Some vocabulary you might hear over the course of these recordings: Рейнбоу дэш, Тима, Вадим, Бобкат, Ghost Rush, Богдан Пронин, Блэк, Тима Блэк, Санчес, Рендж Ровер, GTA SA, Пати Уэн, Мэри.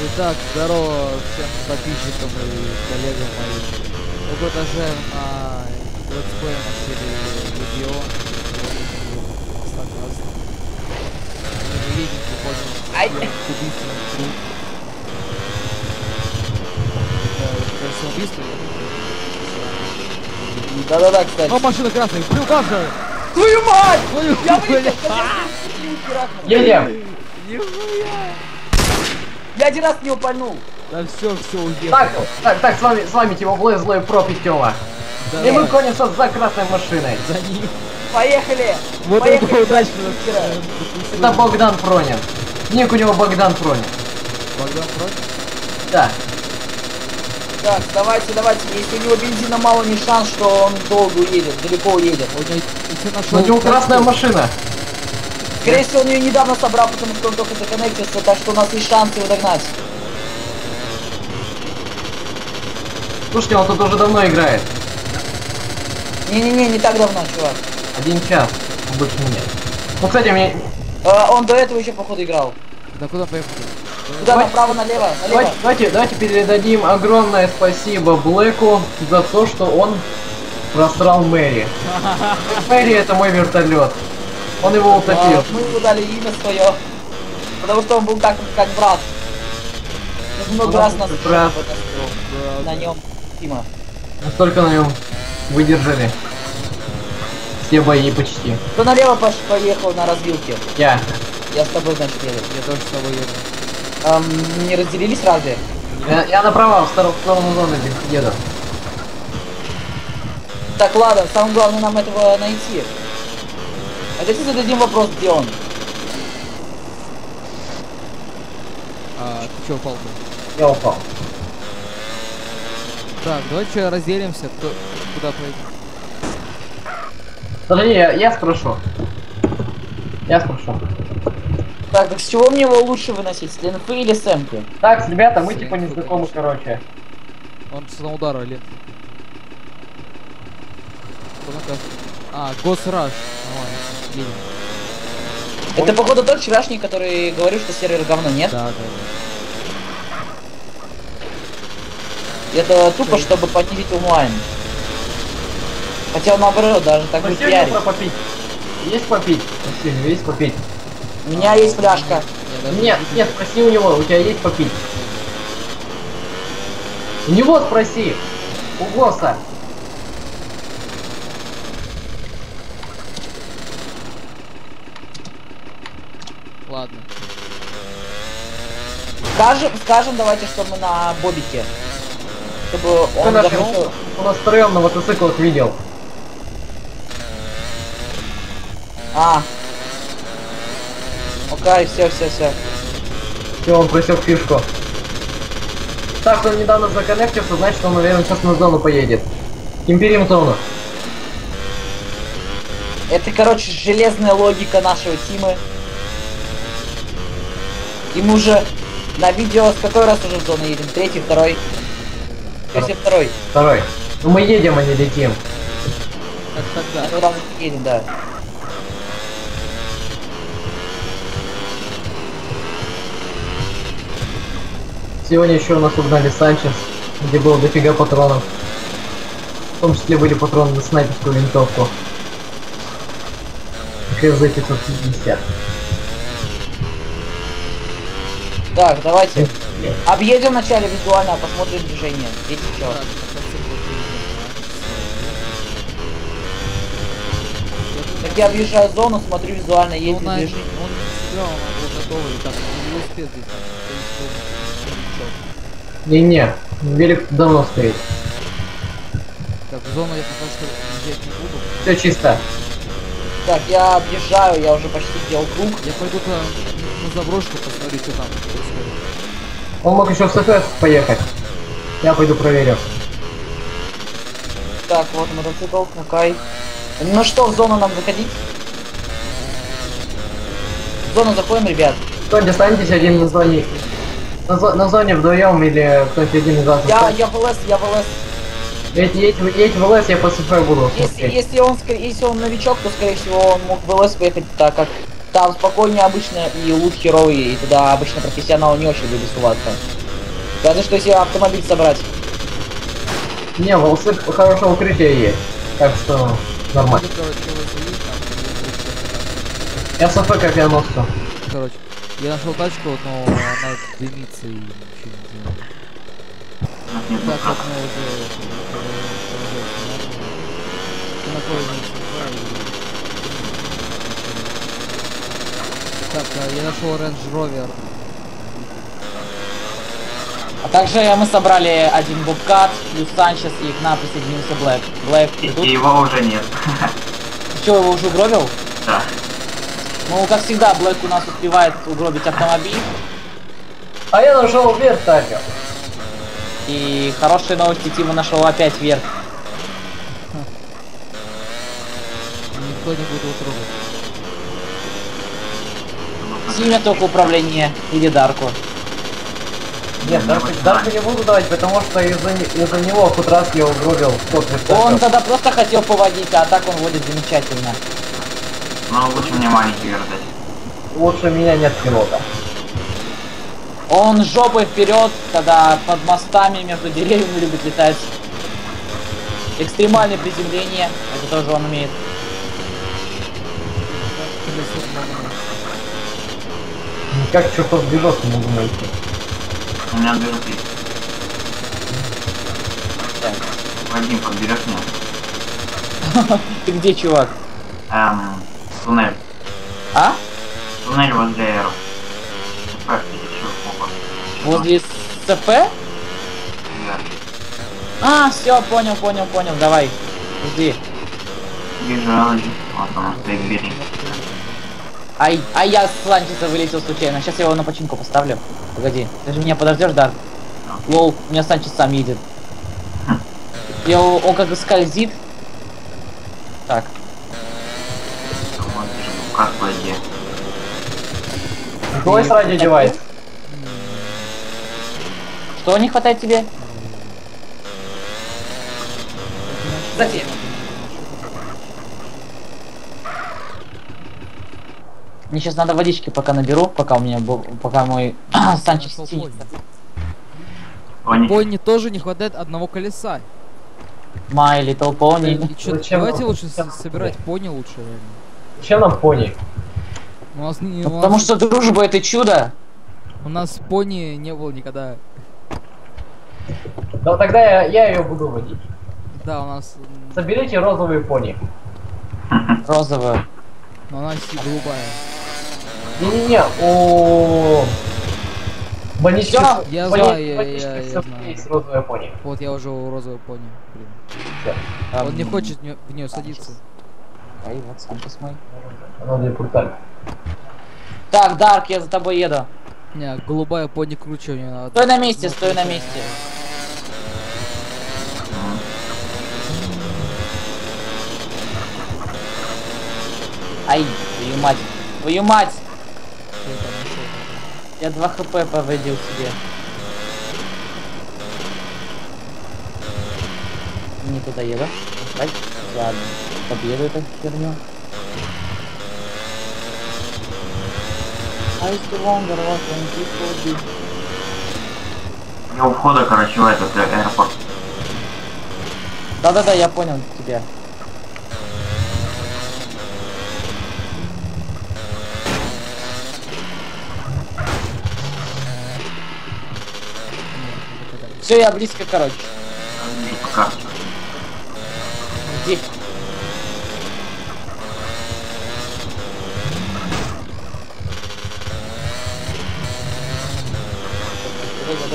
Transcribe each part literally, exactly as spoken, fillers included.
Итак, здорово всем подписчикам и коллегам моим. Мы продолжаем на летсплей на серии видео. Мы видим, как можно убийственный труд. Это убийство. Да-да-да, кстати. А машина красная, плюха же! Твою мать! Твою мать! Едем! Нихуя! Я один раз не упальнул. Да все, все уехал. Так, так, так, с вами, с вами Тима Блэк, злой пропить Тёма. Да. И мы конец за красной машиной. За ним. Поехали. Вот Поехали. это удачно. Это Богдан Пронин. Ник у него Богдан Пронин. Богдан Пронин? Да. Так, давайте, давайте. Если у него бензина мало, не шанс, что он долго уедет, далеко уедет. У него красная машина. Скорее всего, он ее недавно собрал, потому что он только законнектился, так что у нас есть шанс его догнать. Слушайте, он тут уже давно играет. Не-не-не, не так давно, чувак. Один час, больше нет. Ну, кстати, мне... А, он до этого еще, походу, играл. Да куда поехал? Куда, направо, налево, налево. Давайте, давайте передадим огромное спасибо Блэку за то, что он просрал Мэри. Мэри — это мой вертолет. Он его утопил. А, мы ему дали имя свое, потому что он был как, как брат. Много он раз нас брат. на нем Тима. Настолько на нем выдержали. Все бои почти. Кто налево поехал на разбилке? Я. Я с тобой, значит, еду. Я тоже с тобой еду. Эм, не разделились разве? Я, я направо, в сторону зоны еду. Так, ладно, самое главное нам этого найти. А давайте зададим вопрос, где он? А, ты чё упал-то? Я упал. Так, давайте разделимся, кто куда пойдет. Подожди, я, я спрошу. Я спрошу. Так, так с чего мне его лучше выносить, с линфы или с эмки? Так, ребята, мы с типа не знакомы, короче. Он с наудара лет. А, Ghost Rush. Это, походу, тот вчерашний, который говорил, что сервер говно, нет? Да, да, да. Это тупо, что чтобы понизить онлайн. Хотя, наоборот, даже так не пиарит. Попить? Есть попить? Спасибо, есть попить? У меня а, есть фляжка. Нет, нет, нет, спроси у него, у тебя есть попить? У него спроси. У Госа. Ладно. Скажем, скажем, давайте, что мы на Бобике. Чтобы он захотел... У нас стрёмно мотоцикл видел. А. Окей, все, все, все. Все, он просёк фишку. Так, он недавно законнектился, значит, он, наверное, сейчас на зону поедет. Империум зону. Это, короче, железная логика нашего Тимы. И мы уже на видео с какой раз уже в зону едем? Третий, второй. Третий, второй. Второй. Ну мы едем, а не летим. Как тогда? Ну там мы едем, да. Сегодня еще у нас угнали Санчес, где было дофига патронов. В том числе были патроны на снайперскую винтовку. ха эс пятьсот пятьдесят. Так, давайте объедем вначале визуально, а посмотрим движение. Видите, что? Так я объезжаю зону, смотрю визуально, есть движение. Он всегда уже готовый, так не успеет здесь. Не-не, велик давно стоит. Так, зону я пока что здесь не буду. Все чисто. Так, я объезжаю, я уже почти делал круг. Я пойду туда на заброшку, посмотрю, что там. Он мог еще в СФС поехать. Я пойду проверю. Так, вот мотоцикл, ну-кай. Ну что, в зону нам заходить? В зону заходим, ребят. Кто-нибудь останетесь один на зоне. На, зо на зоне вдвоем или кто-нибудь один из вас. Я, я в ЛС, я в ЛС. Едь, едь, едь в ЛС, я по СФ буду. Если, если, он, если он новичок, то, скорее всего, он мог в ЛС поехать, так как Там спокойнее обычно и лут херовый, и туда обычно профессионал не очень любит суваться. Даже что если автомобиль собрать. Не, волосы хорошего укрытия есть. Так что нормально. Я сафе как я нос. Короче, я нашел тачку, но она дымится и вообще не делает. Ну так вот мы уже... Так, я нашел Рендж Ровер. А также мы собрали один Бобкат, плюс Санчес, и к нам присоединился Блэк. Блэк и, и его уже нет. Ты что, его уже угробил? Да. Ну, как всегда, Блэк у нас успевает угробить автомобиль. А я нашел вверх, Тафер. И хорошие новости, Тима нашел опять вверх. Никто не будет его трогать. Сильно только управление или Дарку. Нет, даже, даже не буду давать, потому что из-за из-за него хоть раз я угробил сто процентов. Он тогда просто хотел поводить, а так он водит замечательно. Ну, лучше мне маленький вердать. Лучше меня нет пилота. Он жопой вперед, когда под мостами между деревьями любит летать. Экстремальное приземление, это тоже он умеет. Как чертов бежок не могу найти. У меня дырки. Так. Вадим, подберешь меня? Ты где, чувак? Эм, туннель. А? Туннель возле СП. Возле СП? Да. А, все, понял, понял, понял. Давай, жди. Бежал. Ай, а я с Ланчеса вылетел случайно. Сейчас я его на починку поставлю. Погоди, ты же меня подождешь, да? Лол, у меня Санчес сам едет. Я, он как бы скользит. Так. Как пойди. Голос ради девайс. Что не хватает тебе? Затем. Мне сейчас надо водички пока наберу, пока у меня был, пока мой Санчес стинется. Пони тоже не хватает одного колеса. My little pony. Давайте лучше собирать пони лучше. Чем нам пони? У нас не, у Потому нас... что дружба это чудо. У нас пони не было никогда. Да тогда я, я ее буду водить. Да, у нас. Соберите розовые пони. Розовые. Но она голубая. Не-не-не, о. Баничка. Я знаю, я, я, я знаю. Пони. Вот я уже у розовой пони. Блин. А, он не хочет в нее садиться. Ай, вот Санчес мой. Так, Дарк, я за тобой еду. Не, голубая пони круче у нее надо. Стой на месте, стой на месте. Ай, твою мать, твою мать! Я два хп повредил себе. Не туда еду. Ай, ладно. Победу эту херню. Я у входа, короче, в этот аэропорт. Да-да-да, я понял тебя. Все, я близко, короче. Где?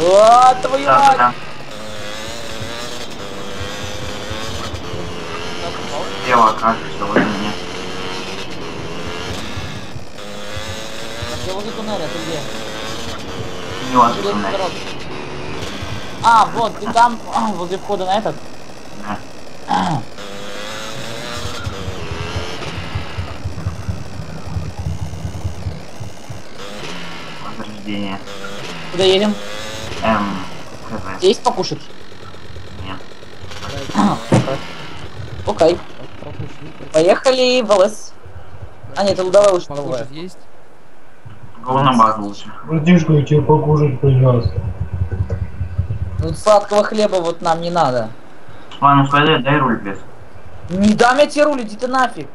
О, твою да, мать! Да, да. Дело, кажется, возле меня. Я возле туннеля, ты где? Не возле туннеля. А, вот, ты там, а, возле входа на этот? Да. А. Возрождение. Куда едем? Эм... Здесь покушать? Нет. Окей. Поехали в ЛС. А нет, это лудовая лучше. Покушать есть? Голова база лучше. Братишка, я тебе покушать, пожалуйста. Ну сладкого хлеба вот нам не надо. Ладно, сходи, дай руль, без. Не дам я тебе руль, иди ты нафиг.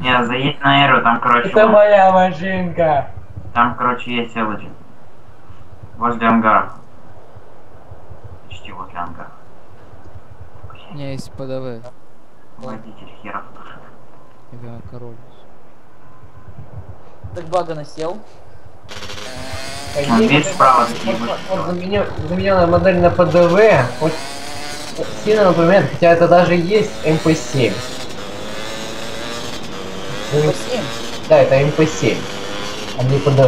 Не, заедь на эру, там короче... Это вот, моя машинка. Там короче есть элоджи. Возле ангара. Почти возле ангара. У меня есть ПДВ. Водитель херов. Я король. Так Багана сел. Здесь справа такие вышли. Замененная модель на ПДВ. Хоть сильно напоминает, хотя это даже есть эм пэ семь. эм пэ семь? Да, это эм пэ семь. А не ПДВ.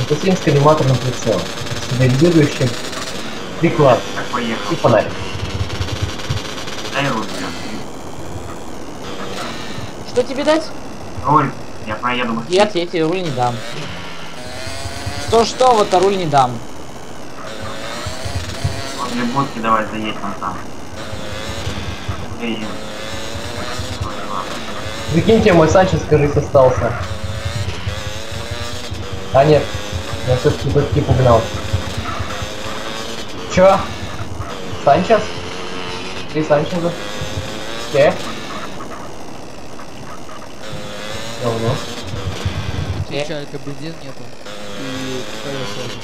эм пэ семь с коллиматорным прицелом. С стабилизирующим прикладом. И фонарик. Дай руль. Что тебе дать? Руль. Я проеду. Нет, я тебе руль не дам. То что, вот а руль не дам. Возле будки давай заедем там. Заедем. Закиньте, мой Санчес, скажи, остался. А нет, я все-таки почти погнал. Чё? Санчес? Ты Санчеса? Где? Давно. Чайка бензин нету. И колеса.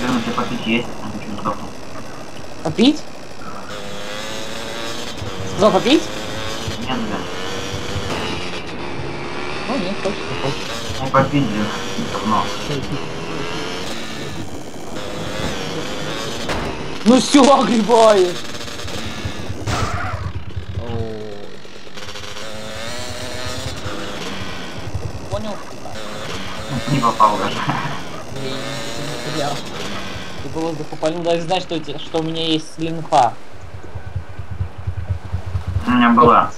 Наверное, тебе попить есть, а ты что-то сдохнул. Попить? Сказал попить? Нет, да. Ну нет, хочешь, не хочешь. Ну попить, да, давно. Ну все, огребаешь. Понял? Не попал даже. Я ты был воздуху полил, даже знаешь, что у тебя, что у меня есть линфа. У меня была.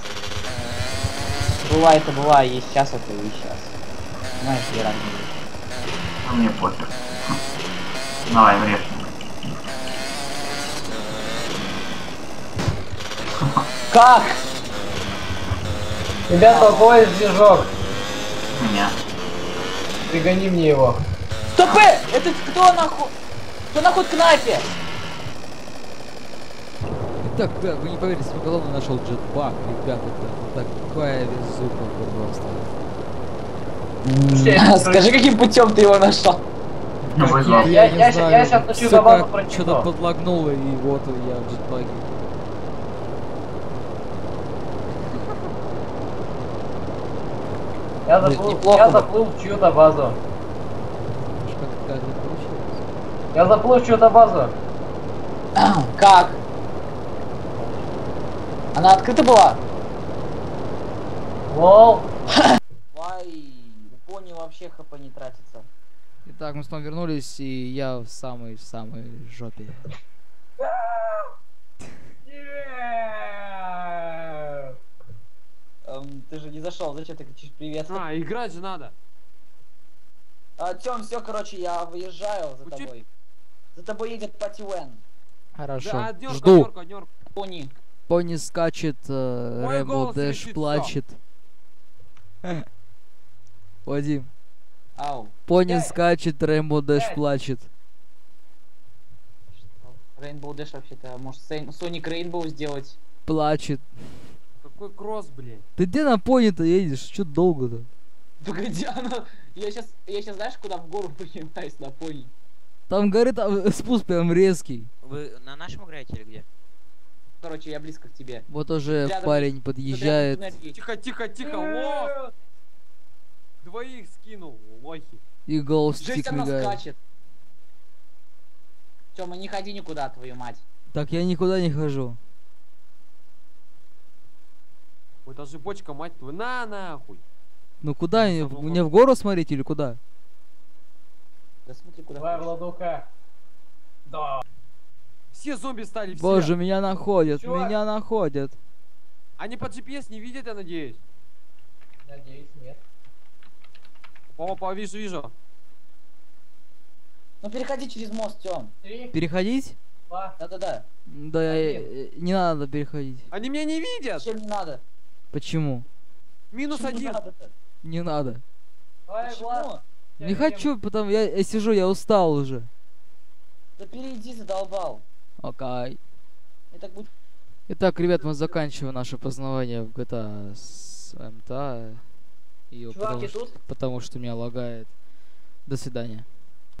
Была это была, есть сейчас это и сейчас. Знаешь, я ранен. Ну мне пофиг. Давай, врежь. Как? Ребята, поезд движок. Меня. Пригони мне его. Стопы! Это кто нахуй? Кто нахуй к напе? Так, да, вы не поверите, Миколовна нашел джетпак, ребята, это такая везуха просто. Скажи, каким путем ты его нашел? Я, я, я, я, знаю, я сейчас ночью за ванну прочитал. Что-то подлагнуло, и вот я в джетпаке. Я заплыл, я заплыл в чью-то базу. Я заплыл в чью-то базу. Как? Она открыта была? Лол. Вай, понял, вообще хп не тратится. Итак, мы снова вернулись, и я в самой-самой жопе. Ты же не зашел, зачем ты кричишь привет? А, играть же надо. А, Тём, все, короче, я выезжаю за Учи... тобой. За тобой едет Пати Уэн. Хорошо, да, однёрка, жду. Однёрка, однёрка. Пони. Пони скачет, э, Рейнбоу Дэш плачет. Вадим. Ау. Пони я... скачет, Рейнбоу Дэш я... плачет. Рейнбоу Дэш вообще-то, может, Соник Рейнбоу сделать? Плачет. Какой кросс, блядь? Ты где на пони-то едешь? Чё долго-то? Погоди, она... Я сейчас, я сейчас знаешь, куда в гору поднимаюсь на пони? Там горы, там спуск прям резкий. Вы на нашем играете или где? Короче, я близко к тебе. Вот уже рядом парень подъезжает. Тихо-тихо-тихо, лох! Двоих скинул, лохи. И голстик мигает. Тёма, не ходи никуда, твою мать. Так я никуда не хожу. Ой, даже бочка, мать твою, на нахуй. Ну куда, мне в, в гору смотреть или куда? Да смотри, куда. Давай, Владука. Да. Все зомби стали, все. Боже, меня находят, Чё? меня находят. Они по джи пи эс не видят, я надеюсь? Надеюсь, нет. Опа, вижу, вижу. Ну переходи через мост, Тём. Переходить? Да-да-да. Да, не надо переходить. Они меня не видят. Почему не надо? Почему? Минус один. Не надо. Не хочу, потому я, я сижу, я устал уже. Да перейди, задолбал. Окей. Итак, будь... Итак, ребят, мы заканчиваем наше познавание в джи ти эй с эм ти эй. Чуваки, потому, тут? Что, потому что меня лагает. До свидания.